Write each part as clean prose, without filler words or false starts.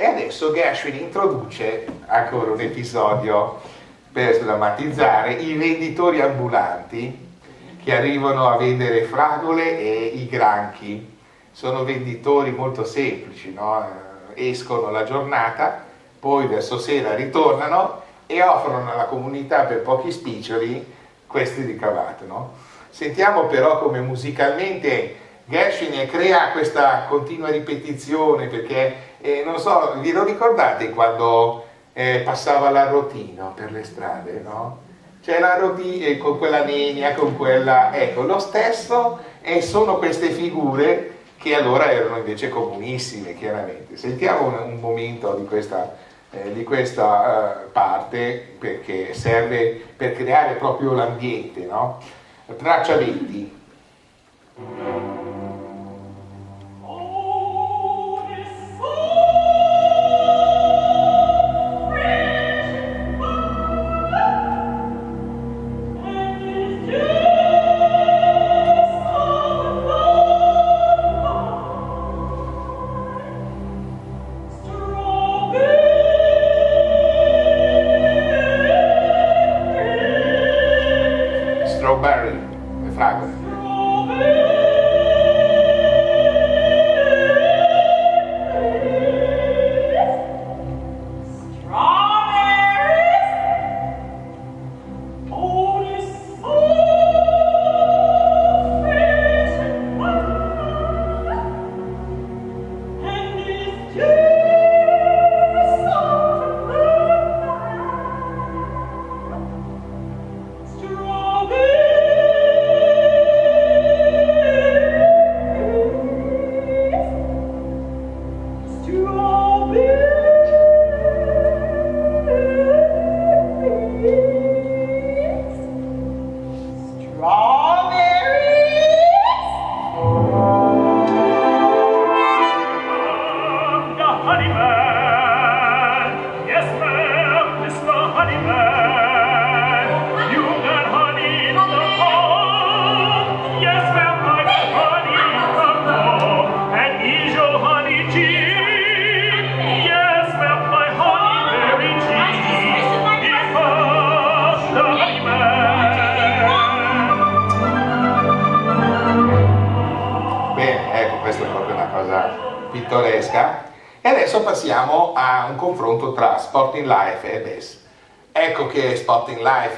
E adesso Gershwin introduce ancora un episodio per sdrammatizzare i venditori ambulanti che arrivano a vendere fragole e i granchi. Sono venditori molto semplici, no? Escono la giornata, poi verso sera ritornano e offrono alla comunità per pochi spiccioli questi ricavati, no? Sentiamo però come musicalmente Gershwin crea questa continua ripetizione, perché non so, vi lo ricordate quando passava la rotina per le strade, no? C'è la rotina con quella linea, con quella... Ecco, lo stesso, e sono queste figure che allora erano invece comunissime, chiaramente. Sentiamo un momento di questa parte, perché serve per creare proprio l'ambiente, no? Traccia 20.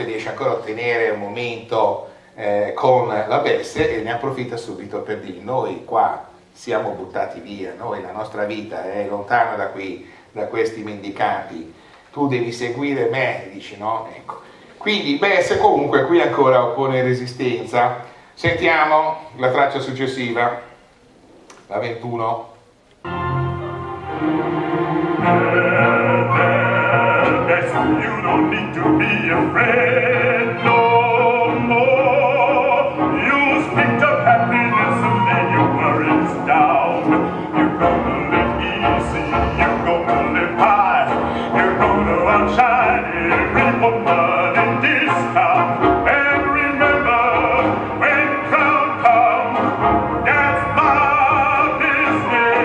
Riesce ancora a ottenere un momento con la Bess e ne approfitta subito per dire: noi qua siamo buttati via, noi, la nostra vita è lontana da qui, da questi mendicanti, tu devi seguire me, dici, no? Ecco. Quindi Bess comunque qui ancora oppone resistenza. Sentiamo la traccia successiva, la 21. You don't need to be afraid no more. You speak of happiness and then your worries down. You're gonna live easy, you're gonna live high, you're gonna outshine every woman in this town. And remember, when crowd comes, that's my business.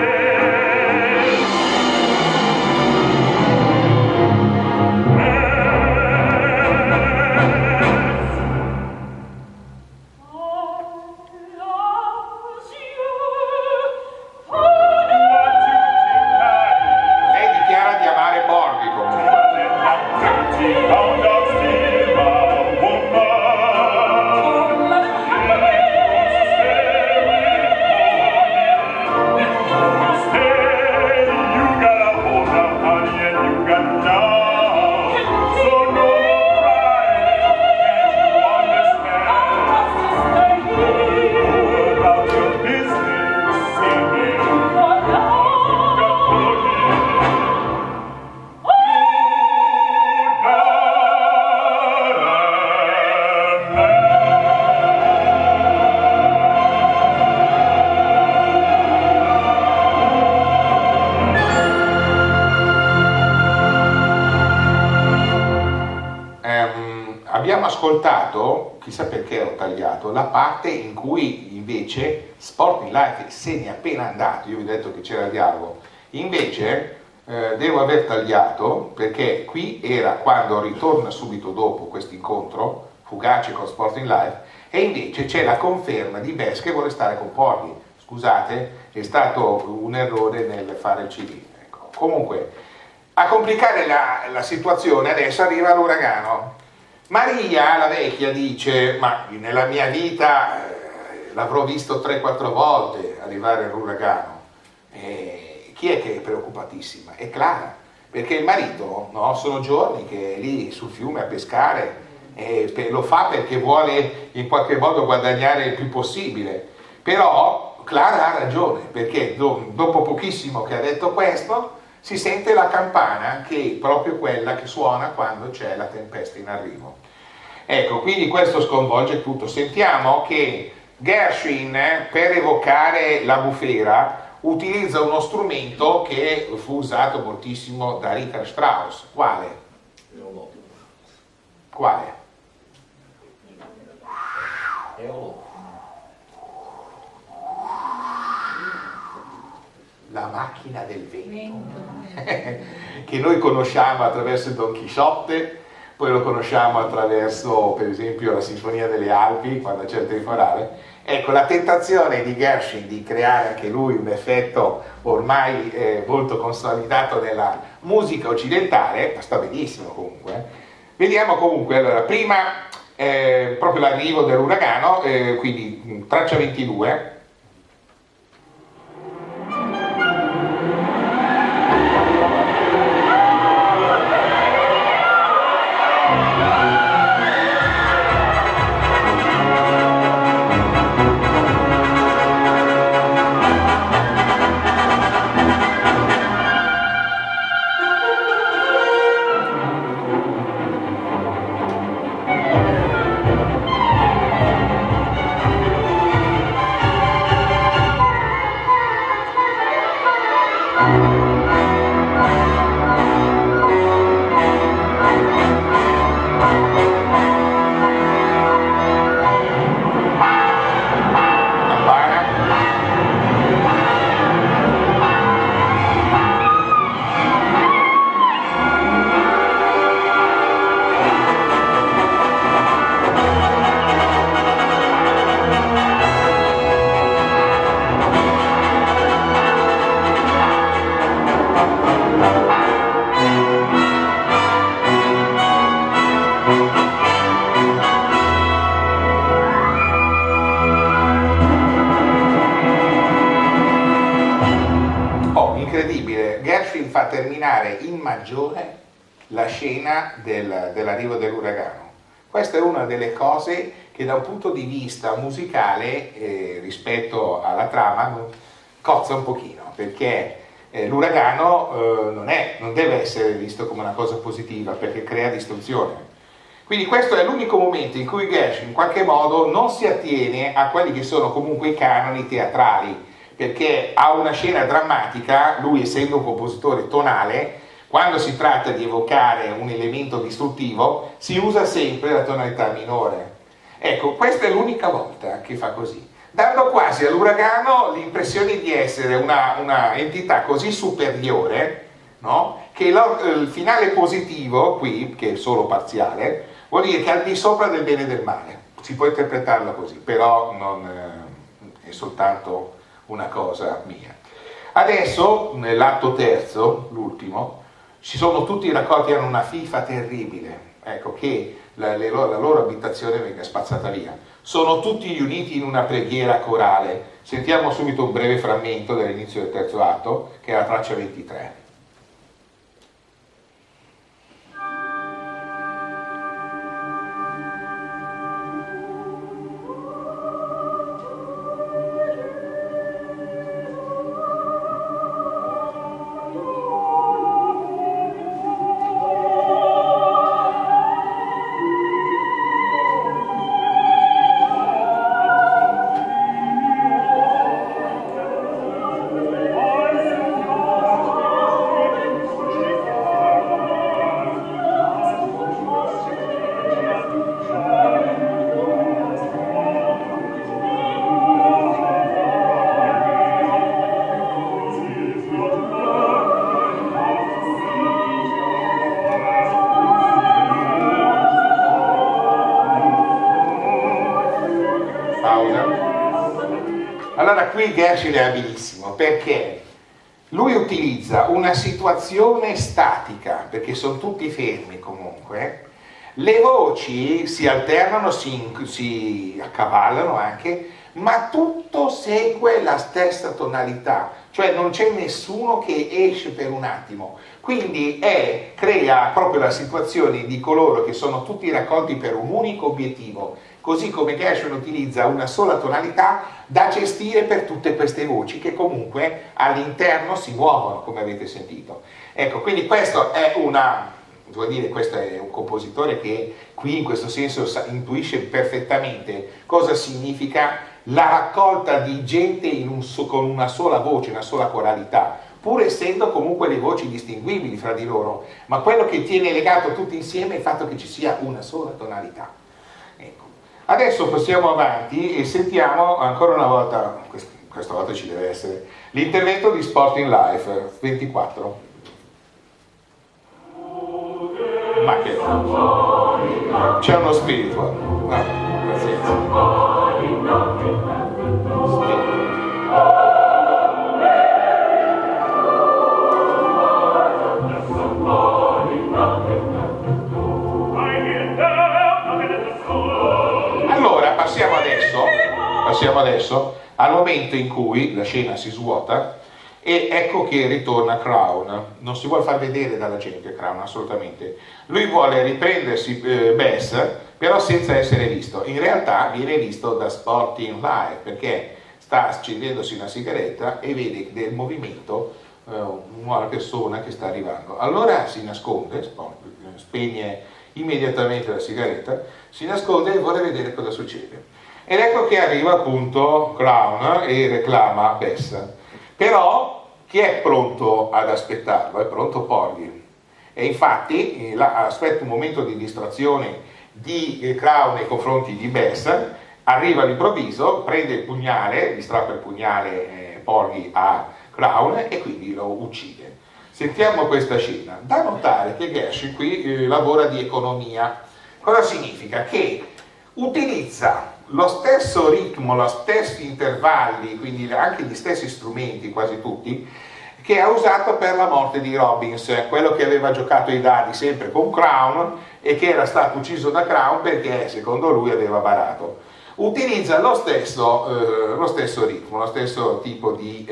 Ascoltato, chissà perché ho tagliato la parte in cui invece Sporting Life se n'è appena andato. Io vi ho detto che c'era il dialogo, invece devo aver tagliato, perché qui era quando ritorna subito dopo questo incontro fugace con Sporting Life, e invece c'è la conferma di Bess che vuole stare con Porgy. Scusate, è stato un errore nel fare il CD. Ecco. Comunque, a complicare la situazione adesso arriva l'uragano. Maria, la vecchia, dice: ma nella mia vita l'avrò visto 3-4 volte arrivare l'uragano. Chi è che è preoccupatissima? È Clara, perché il marito, no, sono giorni che è lì sul fiume a pescare, lo fa perché vuole in qualche modo guadagnare il più possibile. Però Clara ha ragione, perché dopo pochissimo che ha detto questo si sente la campana, che è proprio quella che suona quando c'è la tempesta in arrivo. Ecco, quindi questo sconvolge tutto. Sentiamo che Gershwin, per evocare la bufera, utilizza uno strumento che fu usato moltissimo da Richard Strauss. Quale? Quale? La macchina del vento, che noi conosciamo attraverso il Don Chisciotte, poi lo conosciamo attraverso, per esempio, la Sinfonia delle Alpi, quando c'è il temporale. Ecco, la tentazione di Gershwin di creare anche lui un effetto ormai molto consolidato nella musica occidentale, ma sta benissimo comunque. Vediamo comunque, allora, prima proprio l'arrivo dell'uragano, quindi traccia 22. La scena dell'arrivo dell'uragano. Questa è una delle cose che da un punto di vista musicale rispetto alla trama cozza un pochino, perché l'uragano non deve essere visto come una cosa positiva, perché crea distruzione. Quindi questo è l'unico momento in cui Gershwin in qualche modo non si attiene a quelli che sono comunque i canoni teatrali, perché ha una scena drammatica, lui essendo un compositore tonale. Quando si tratta di evocare un elemento distruttivo si usa sempre la tonalità minore. Ecco, questa è l'unica volta che fa così, dando quasi all'uragano l'impressione di essere una entità così superiore, no? Che il finale positivo, qui, che è solo parziale, vuol dire che è al di sopra del bene e del male. Si può interpretarla così, però non è soltanto una cosa mia. Adesso, nell'atto terzo, l'ultimo, ci sono tutti raccolti, hanno una fifa terribile, ecco, che la loro abitazione venga spazzata via. Sono tutti riuniti in una preghiera corale. Sentiamo subito un breve frammento dell'inizio del terzo atto, che è la traccia 23. Allora qui Gershwin è abilissimo, perché lui utilizza una situazione statica, perché sono tutti fermi comunque, le voci si alternano, si accavallano anche, ma tutto segue la stessa tonalità, cioè non c'è nessuno che esce per un attimo, quindi crea proprio la situazione di coloro che sono tutti raccolti per un unico obiettivo, così come Gershwin utilizza una sola tonalità da gestire per tutte queste voci che comunque all'interno si muovono, come avete sentito. Ecco, quindi questo è questo è un compositore che qui in questo senso intuisce perfettamente cosa significa la raccolta di gente con una sola voce, una sola coralità, pur essendo comunque le voci distinguibili fra di loro, ma quello che tiene legato tutti insieme è il fatto che ci sia una sola tonalità. Ecco. Adesso passiamo avanti e sentiamo ancora una volta, questa volta ci deve essere, l'intervento di Sport in Life 24. Ma che c'è uno spirito, pazienza. Allora passiamo adesso al momento in cui la scena si svuota e ecco che ritorna Crown. Non si vuole far vedere dalla gente Crown, assolutamente. Lui vuole riprendersi Bess, però senza essere visto. In realtà viene visto da Sport in Life, perché sta accendendosi una sigaretta e vede del movimento una persona che sta arrivando. Allora si nasconde, spegne immediatamente la sigaretta, si nasconde e vuole vedere cosa succede. Ed ecco che arriva appunto Crown e reclama Bess. Però chi è pronto ad aspettarlo? È pronto Polly. E infatti aspetta un momento di distrazione di Crown nei confronti di Bess, arriva all'improvviso, prende il pugnale, gli strappa il pugnale Polly a Crown e quindi lo uccide. Sentiamo questa scena. Da notare che Gershwin qui lavora di economia. Cosa significa? Che utilizza lo stesso ritmo, gli stessi intervalli, quindi anche gli stessi strumenti quasi tutti, che ha usato per la morte di Robbins, quello che aveva giocato i dadi sempre con Crown e che era stato ucciso da Crown perché secondo lui aveva barato. Utilizza lo stesso ritmo, lo stesso tipo di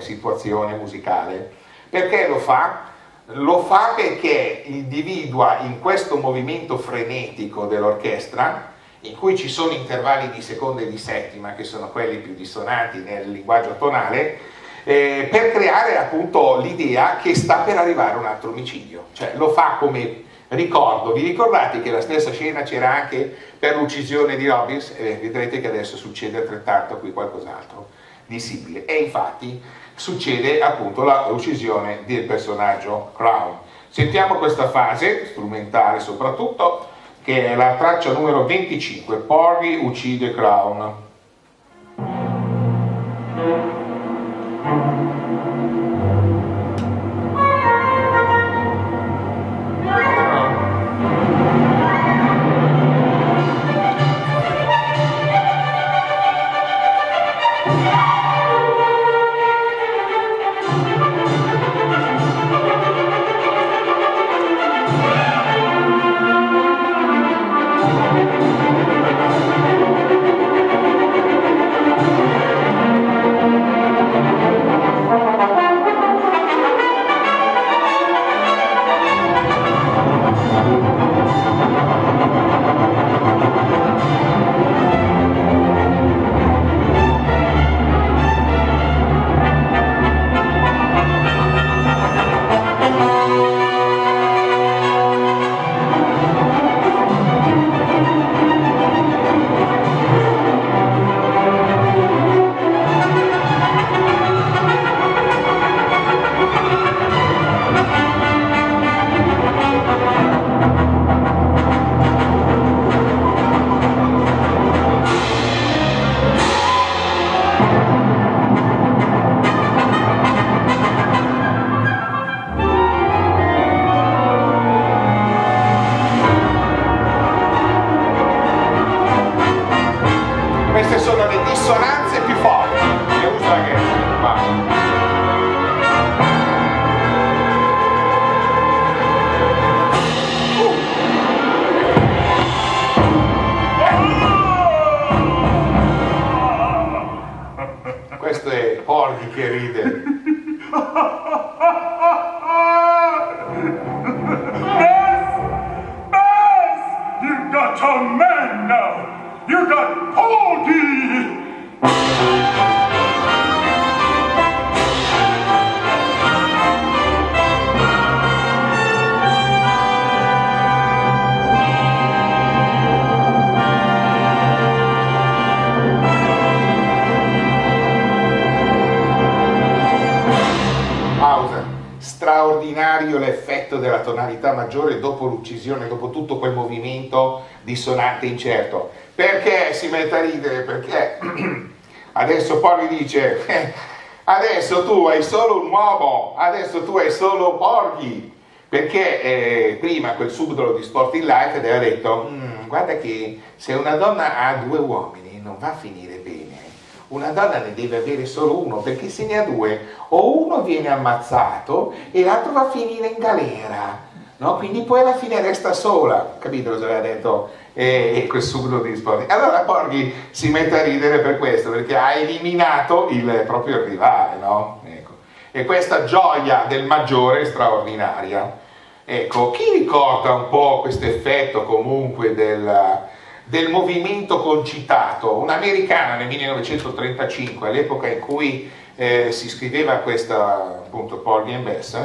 situazione musicale. Perché lo fa? Lo fa perché individua in questo movimento frenetico dell'orchestra, in cui ci sono intervalli di seconda e di settima, che sono quelli più dissonanti nel linguaggio tonale, per creare appunto l'idea che sta per arrivare un altro omicidio. Cioè lo fa come ricordo. Vi ricordate che la stessa scena c'era anche per l'uccisione di Robbins? Vedrete che adesso succede altrettanto qui qualcos'altro di simile. E infatti succede appunto l'uccisione del personaggio Crown. Sentiamo questa fase, strumentale soprattutto, che è la traccia numero 25, Polly uccide Crown. Mauthausen. Straordinario l'effetto della tonalità maggiore dopo l'uccisione, dopo tutto quel movimento dissonante incerto. Perché si mette a ridere? Perché adesso poi mi dice adesso tu hai solo un uomo, adesso tu hai solo Borghi, perché prima quel subdolo di Sport in Life aveva detto guarda che se una donna ha due uomini non va a finire bene, una donna ne deve avere solo uno, perché se ne ha due o uno viene ammazzato e l'altro va a finire in galera, no? Quindi poi alla fine resta sola, capito cosa aveva detto quel subdolo di Sport? Allora Borghi si mette a ridere per questo, perché ha eliminato il proprio rivale, no? Ecco. E questa gioia del maggiore è straordinaria. Ecco, chi ricorda un po' questo effetto comunque del movimento concitato? Un'americana nel 1935, all'epoca in cui si scriveva questa, appunto, Porgy and Bess,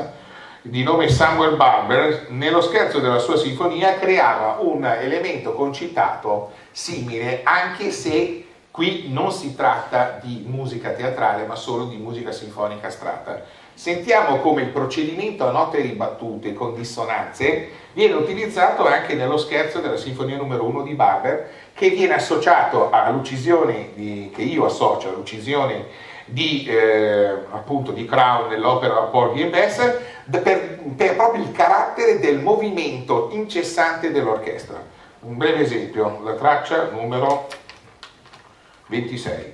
di nome Samuel Barber, nello scherzo della sua sinfonia creava un elemento concitato simile, anche se qui non si tratta di musica teatrale, ma solo di musica sinfonica astratta. Sentiamo come il procedimento a note ribattute con dissonanze viene utilizzato anche nello scherzo della Sinfonia numero 1 di Barber, che viene associato all'uccisione, che io associo all'uccisione di Crown nell'opera Porgy and Bess, per proprio il carattere del movimento incessante dell'orchestra. Un breve esempio, la traccia numero 26.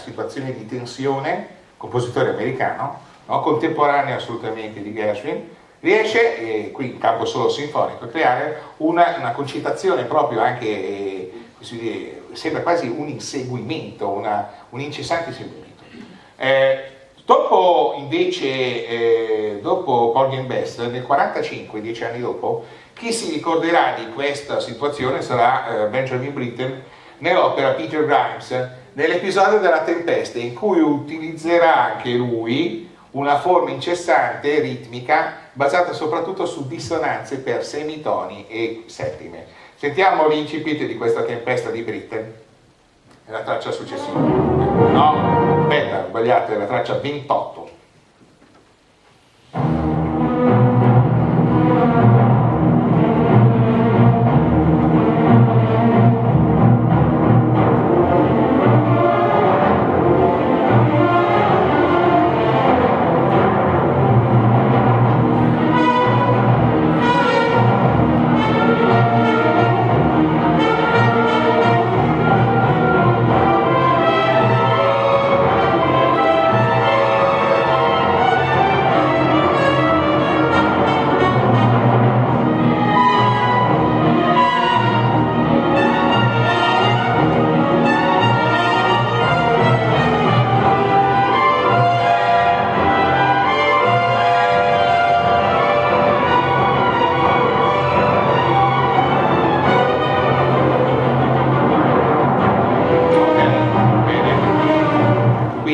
Situazione di tensione, compositore americano, no? Contemporaneo assolutamente di Gershwin, riesce, qui in campo solo sinfonico, a creare una concitazione proprio anche, sembra quasi un inseguimento, un incessante inseguimento. Dopo invece, dopo Porgy and Bess, nel 1945, 10 anni dopo, chi si ricorderà di questa situazione sarà Benjamin Britten nell'opera Peter Grimes, nell'episodio della tempesta, in cui utilizzerà anche lui una forma incessante, ritmica, basata soprattutto su dissonanze per semitoni e settime. Sentiamo l'incipit di questa tempesta di Britten, la traccia successiva. No, aspetta, ho sbagliato, è la traccia 28.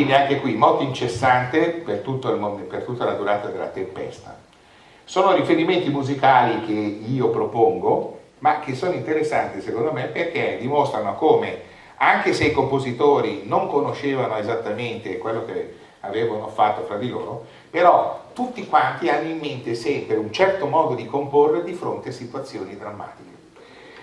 Quindi anche qui, moto incessante per, per tutta la durata della tempesta. Sono riferimenti musicali che io propongo, ma che sono interessanti secondo me perché dimostrano come, anche se i compositori non conoscevano esattamente quello che avevano fatto fra di loro, però tutti quanti hanno in mente sempre un certo modo di comporre di fronte a situazioni drammatiche.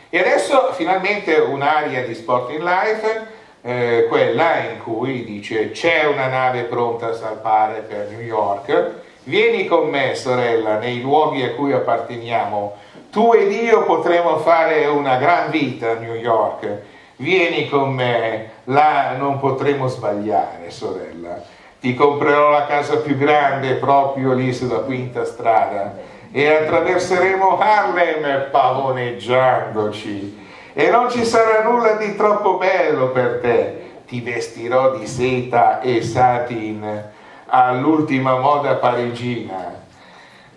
E adesso finalmente un'area di Sport in Life, quella in cui dice c'è una nave pronta a salpare per New York, vieni con me sorella nei luoghi a cui apparteniamo, tu ed io potremo fare una gran vita a New York, vieni con me, là non potremo sbagliare sorella, ti comprerò la casa più grande proprio lì sulla Quinta Strada e attraverseremo Harlem pavoneggiandoci e non ci sarà nulla di troppo bello per te, ti vestirò di seta e satin all'ultima moda parigina,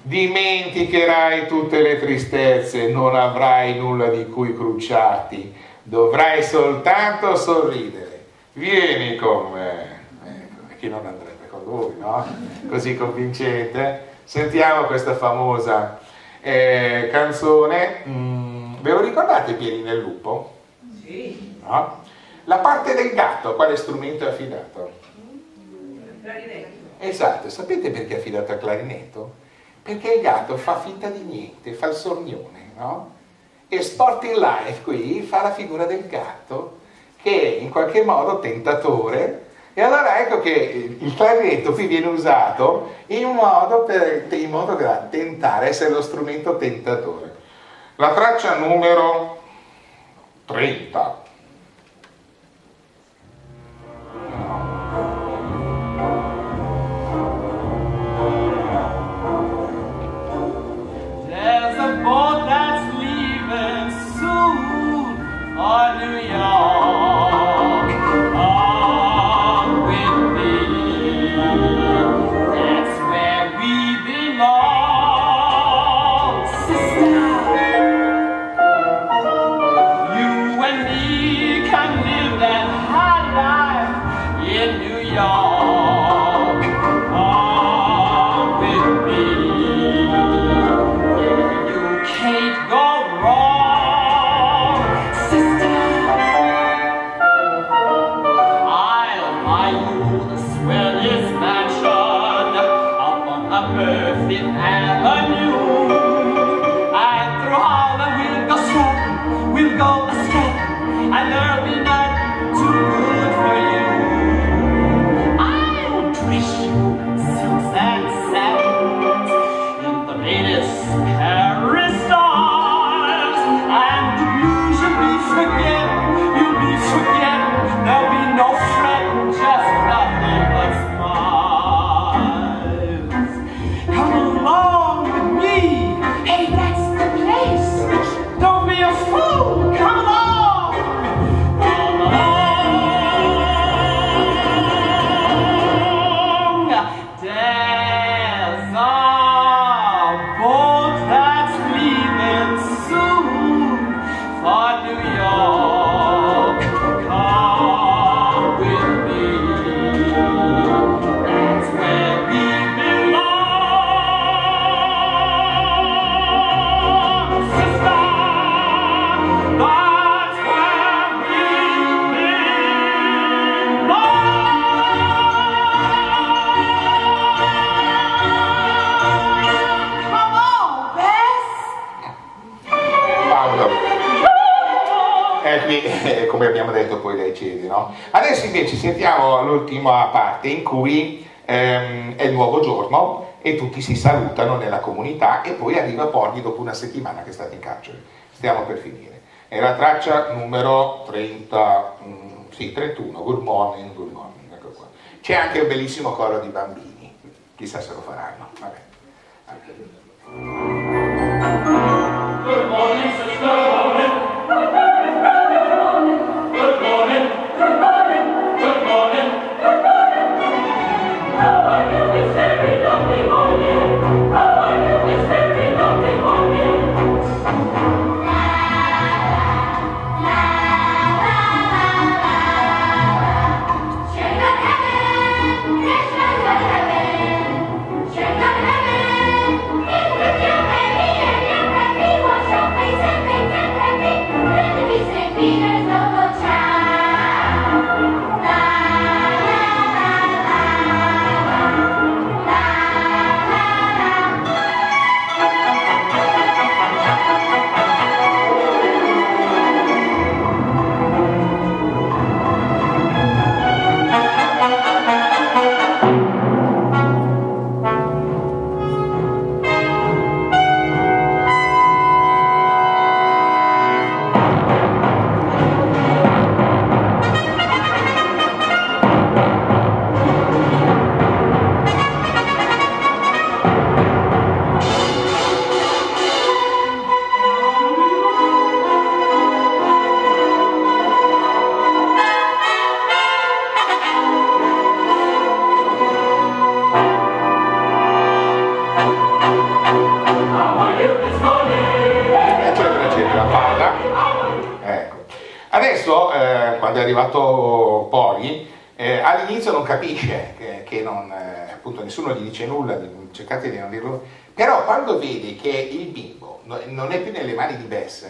dimenticherai tutte le tristezze, non avrai nulla di cui crucciarti, dovrai soltanto sorridere, vieni con me. Chi non andrebbe con lui, no? Così convincente. Sentiamo questa famosa canzone. Ve lo ricordate Pieri nel lupo? Sì. No? La parte del gatto, quale strumento è affidato? Il clarinetto. Esatto, sapete perché è affidato al clarinetto? Perché il gatto fa finta di niente, fa il sornione, no? E Sport in Life qui fa la figura del gatto che è in qualche modo tentatore. E allora ecco che il clarinetto qui viene usato in modo da tentare, essere lo strumento tentatore. La traccia numero 30. There's a boat that's leaving soon on New York. Come abbiamo detto poi lei cede, no? Adesso invece sentiamo l'ultima parte in cui è il nuovo giorno e tutti si salutano nella comunità e poi arriva Porgy dopo una settimana che è stato in carcere. Stiamo per finire. È la traccia numero 31, good morning, ecco qua. C'è anche un bellissimo coro di bambini, chissà se lo faranno. Vabbè. Good morning, sister. Adesso, quando è arrivato Poggi, all'inizio non capisce che non, appunto nessuno gli dice nulla, cercate di non dirlo, però quando vede che il bimbo non è più nelle mani di Bess,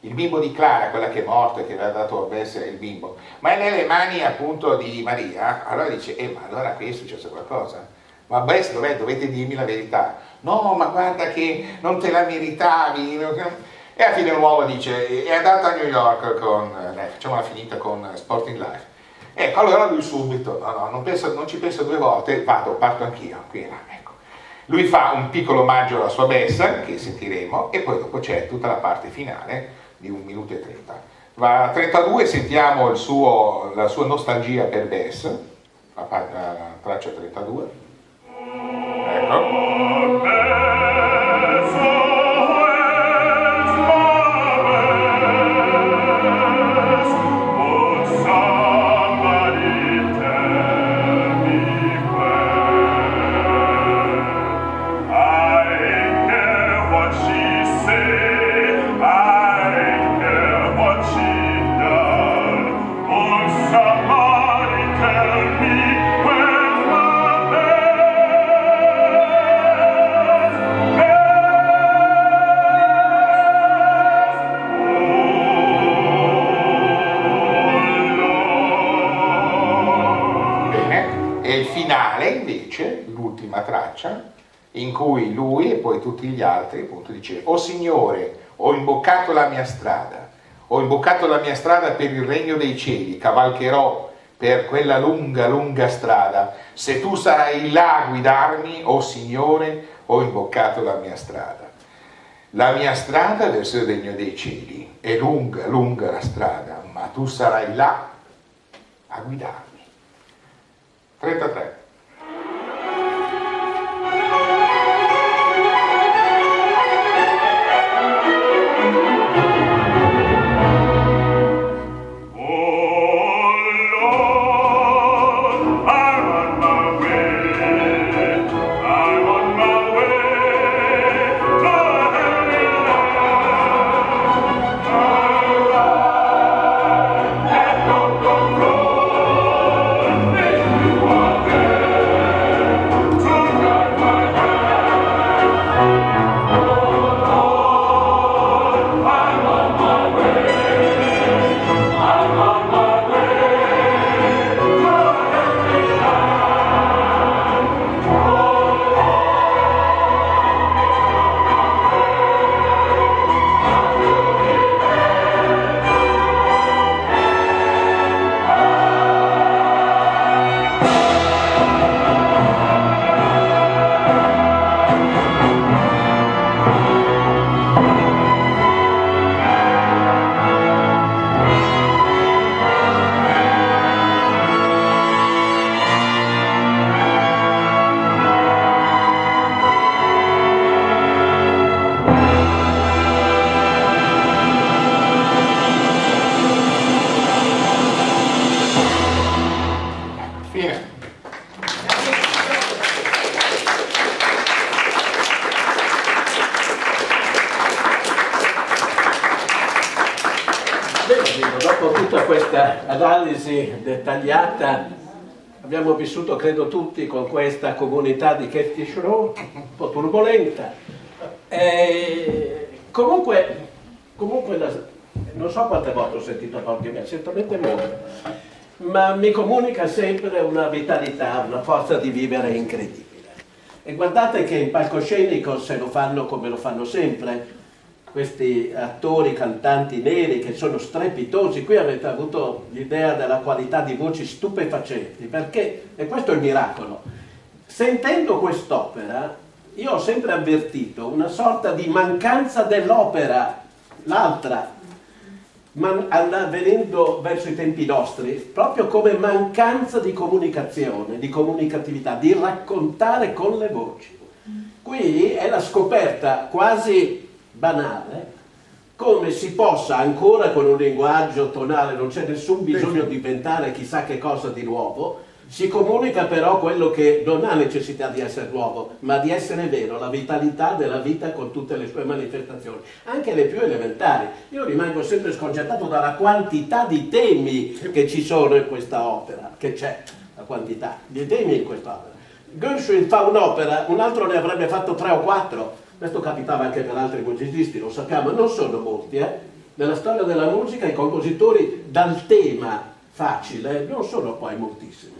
il bimbo di Clara, quella che è morta e che aveva dato a Bess il bimbo, ma è nelle mani appunto di Maria, allora dice, ma allora qui è successo qualcosa. Ma Bess, dov'è? Dovete dirmi la verità. No, ma guarda che non te la meritavi. E alla fine l'uomo dice, è andato a New York con, facciamo la finita con Sporting Life. Ecco, allora lui subito, no, non ci penso due volte, vado, parto anch'io, qui e là, ecco. Lui fa un piccolo omaggio alla sua Bess, che sentiremo, e poi dopo c'è tutta la parte finale di 1 minuto e 30. Ma a 32 sentiamo la sua nostalgia per Bess, la traccia 32. Ecco. In cui lui e poi tutti gli altri appunto dice: o Signore, ho imboccato la mia strada, ho imboccato la mia strada per il regno dei cieli, cavalcherò per quella lunga lunga strada, se tu sarai là a guidarmi, o Signore, ho imboccato la mia strada. La mia strada verso il regno dei cieli è lunga lunga la strada, ma tu sarai là a guidarmi. 33. Dettagliata, abbiamo vissuto credo tutti con questa comunità di Catfish Row un po' turbolenta, comunque non so quante volte ho sentito Poggi, certamente molte, ma mi comunica sempre una vitalità, una forza di vivere incredibile. E guardate che in palcoscenico, se lo fanno come lo fanno sempre questi attori, cantanti neri che sono strepitosi, qui avete avuto l'idea della qualità di voci stupefacenti, perché, e questo è il miracolo, sentendo quest'opera io ho sempre avvertito una sorta di mancanza dell'opera, l'altra, venendo verso i tempi nostri, proprio come mancanza di comunicazione, di comunicatività, di raccontare con le voci. Qui è la scoperta quasi banale, come si possa ancora con un linguaggio tonale, non c'è nessun bisogno di inventare chissà che cosa di nuovo, Si comunica però quello che non ha necessità di essere nuovo, ma di essere vero, la vitalità della vita con tutte le sue manifestazioni, anche le più elementari. Io rimango sempre sconcertato dalla quantità di temi che ci sono in questa opera, che c'è, la quantità di temi in questa opera. Gershwin fa un'opera, un altro ne avrebbe fatto 3 o 4, questo capitava anche per altri musicisti, lo sappiamo, non sono molti, Nella storia della musica i compositori dal tema facile non sono poi moltissimi.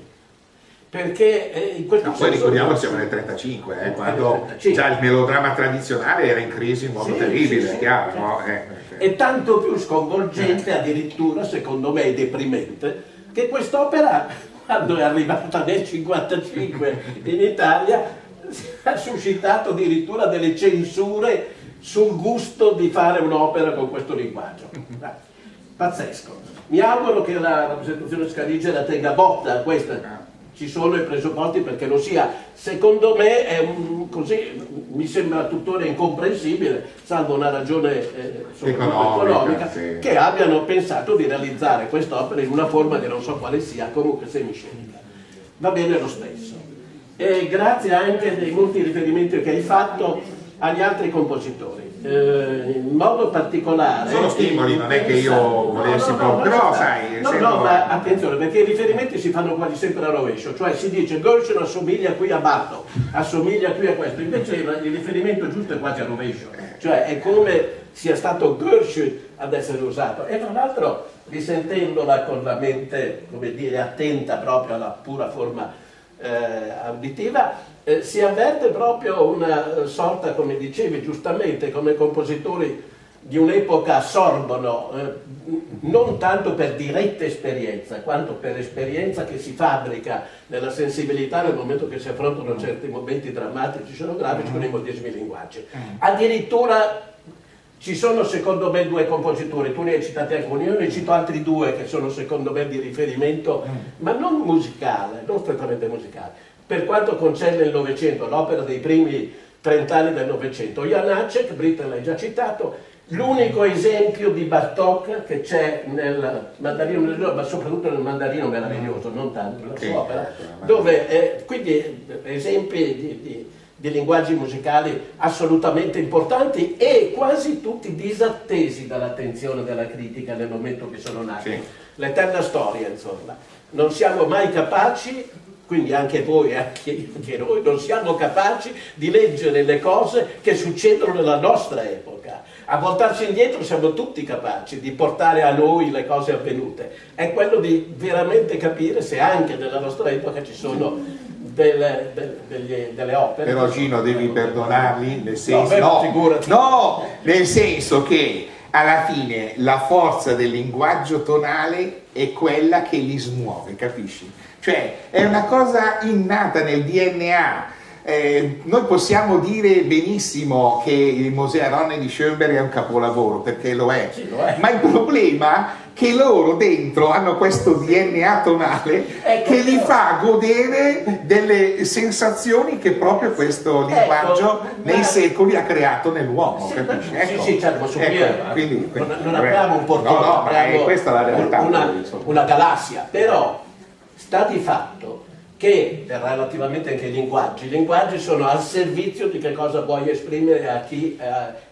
Perché in questo senso... Poi ricordiamo che siamo nel 1935, quando 35. Già il melodramma tradizionale era in crisi in modo terribile, sì, chiaro, certo. No? È tanto più sconvolgente, addirittura, secondo me, deprimente, che quest'opera, quando è arrivata nel 1955 in Italia, ha suscitato addirittura delle censure sul gusto di fare un'opera con questo linguaggio. Pazzesco. Mi auguro che la rappresentazione scaligera tenga botta a questa. Ci sono i presupposti perché lo sia. Secondo me è così, mi sembra tuttora incomprensibile, salvo una ragione economica, sì, che abbiano pensato di realizzare quest'opera in una forma che non so quale sia, comunque semiscenica. Va bene lo stesso. E grazie anche dei molti riferimenti che hai fatto agli altri compositori. In modo particolare sono stimoli, non è che io volessi proprio, però sai, ma attenzione, perché i riferimenti si fanno quasi sempre a rovescio, cioè si dice Gershwin assomiglia qui a Bartók, assomiglia qui a questo, invece il riferimento giusto è quasi a rovescio, cioè è come sia stato Gershwin ad essere usato. E tra l'altro, risentendola con la mente, come dire, attenta proprio alla pura forma auditiva, si avverte proprio una sorta, come dicevi giustamente, come compositori di un'epoca assorbono, non tanto per diretta esperienza, quanto per esperienza che si fabbrica nella sensibilità nel momento che si affrontano certi momenti drammatici, scenografici, con i modesimi linguaggi. Addirittura ci sono secondo me 2 compositori, tu ne hai citati alcuni, io ne cito altri 2 che sono secondo me di riferimento, ma non musicale, non strettamente musicale. Per quanto concerne il Novecento, l'opera dei primi 30 anni del Novecento, Janacek, Britten l'hai già citato, l'unico esempio di Bartók che c'è nel Mandarino meraviglioso, ma soprattutto nel Mandarino meraviglioso, non tanto nella sua opera, dove quindi esempi di linguaggi musicali assolutamente importanti e quasi tutti disattesi dall'attenzione della critica nel momento che sono nati. Sì. L'eterna storia, insomma. Non siamo mai capaci... Quindi anche voi, anche noi, non siamo capaci di leggere le cose che succedono nella nostra epoca. A voltarci indietro siamo tutti capaci di portare a noi le cose avvenute. È quello di veramente capire se anche nella nostra epoca ci sono... delle opere. Però Gino devi perdonarli, nel senso, nel senso che alla fine la forza del linguaggio tonale è quella che li smuove, capisci? Cioè è una cosa innata nel DNA. Noi possiamo dire benissimo che il Museo Aronne di Schoenberg è un capolavoro, perché lo è, sì, lo è. Ma il problema è che loro dentro hanno questo DNA tonale che li fa godere delle sensazioni che proprio questo linguaggio nei secoli ha creato nell'uomo, capisci? Non abbiamo un portone, questa è la realtà, una galassia, però sta di fatto che relativamente anche ai linguaggi, i linguaggi sono al servizio di che cosa vuoi esprimere a chi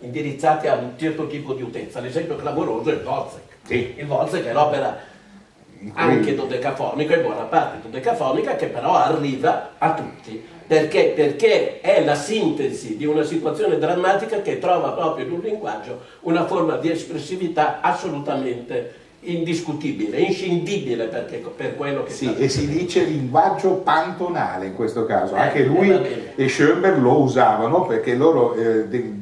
indirizzati a un certo tipo di utenza. L'esempio clamoroso è il Wozzeck. Sì. Il Wozzeck è l'opera anche dodecafonica, in buona parte dodecafonica, che però arriva a tutti. Perché? Perché è la sintesi di una situazione drammatica che trova proprio in un linguaggio una forma di espressività assolutamente indiscutibile, inscindibile per quello che sì, e si dice linguaggio pantonale in questo caso, anche lui e Schoenberg lo usavano perché loro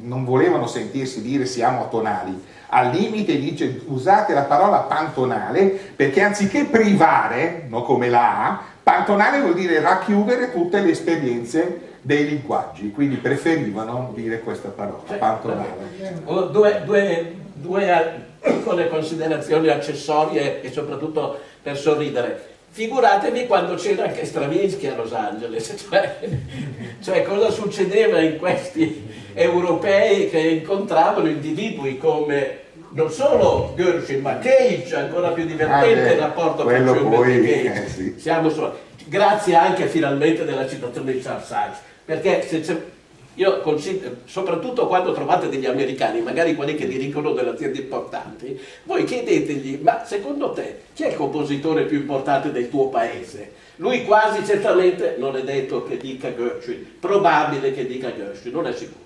non volevano sentirsi dire siamo tonali, al limite dice usate la parola pantonale perché anziché privare, no, come la A, pantonale vuol dire racchiudere tutte le esperienze dei linguaggi, quindi preferivano dire questa parola, cioè, pantonale. Due piccole considerazioni accessorie e soprattutto per sorridere. Figuratevi quando c'era anche Stravinsky a Los Angeles, cioè cosa succedeva in questi europei che incontravano individui come non solo Gershwin ma Cage, ancora più divertente il rapporto con Schoenberg e Cage. Sì. Siamo grazie anche finalmente della citazione di Charles Ives, perché se io consiglio, soprattutto quando trovate degli americani, magari quelli che dirigono delle aziende importanti, voi chiedetegli, ma secondo te chi è il compositore più importante del tuo paese? Lui quasi certamente non è detto che dica Gershwin, probabile che dica Gershwin, non è sicuro.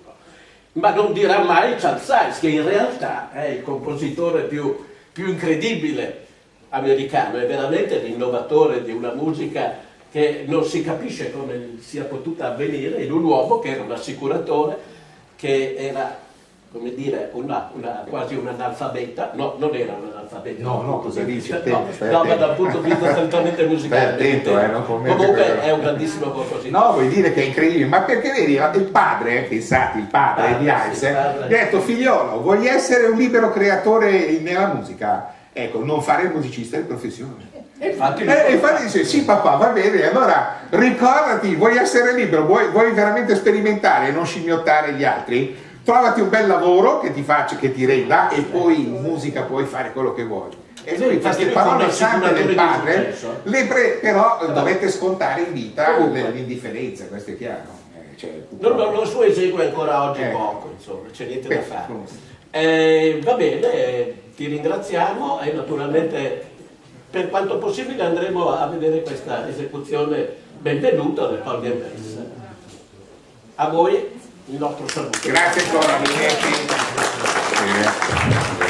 Ma non dirà mai Charles Ives, che in realtà è il compositore più incredibile americano, è veramente l'innovatore di una musica che non si capisce come sia potuta avvenire in un uomo che era un assicuratore, che era, come dire, quasi un analfabeta, no, non era un analfabeta. No, no, cosa dici? No, ma dal punto di vista totalmente musicale. Attento, non comunque è un grandissimo compositore. No, vuoi dire che è incredibile, ma perché vedi, il padre, pensate, il padre di Ives, ha detto, figliolo, vuoi essere un libero creatore nella musica? Ecco, non fare il musicista di professione. Infatti dice, sì papà, va bene, allora ricordati, vuoi essere libero, vuoi veramente sperimentare e non scimmiottare gli altri? Trovati un bel lavoro che ti faccia, che ti renda, e poi in musica puoi fare quello che vuoi. E lui queste parole sante del padre, però dovete scontare in vita l'indifferenza, questo è chiaro. Lo suo esegue ancora oggi poco, insomma, c'è niente da fare. Va bene, ti ringraziamo e naturalmente per quanto possibile andremo a vedere questa esecuzione benvenuta del Palme Messa. A voi il nostro saluto. Grazie ancora,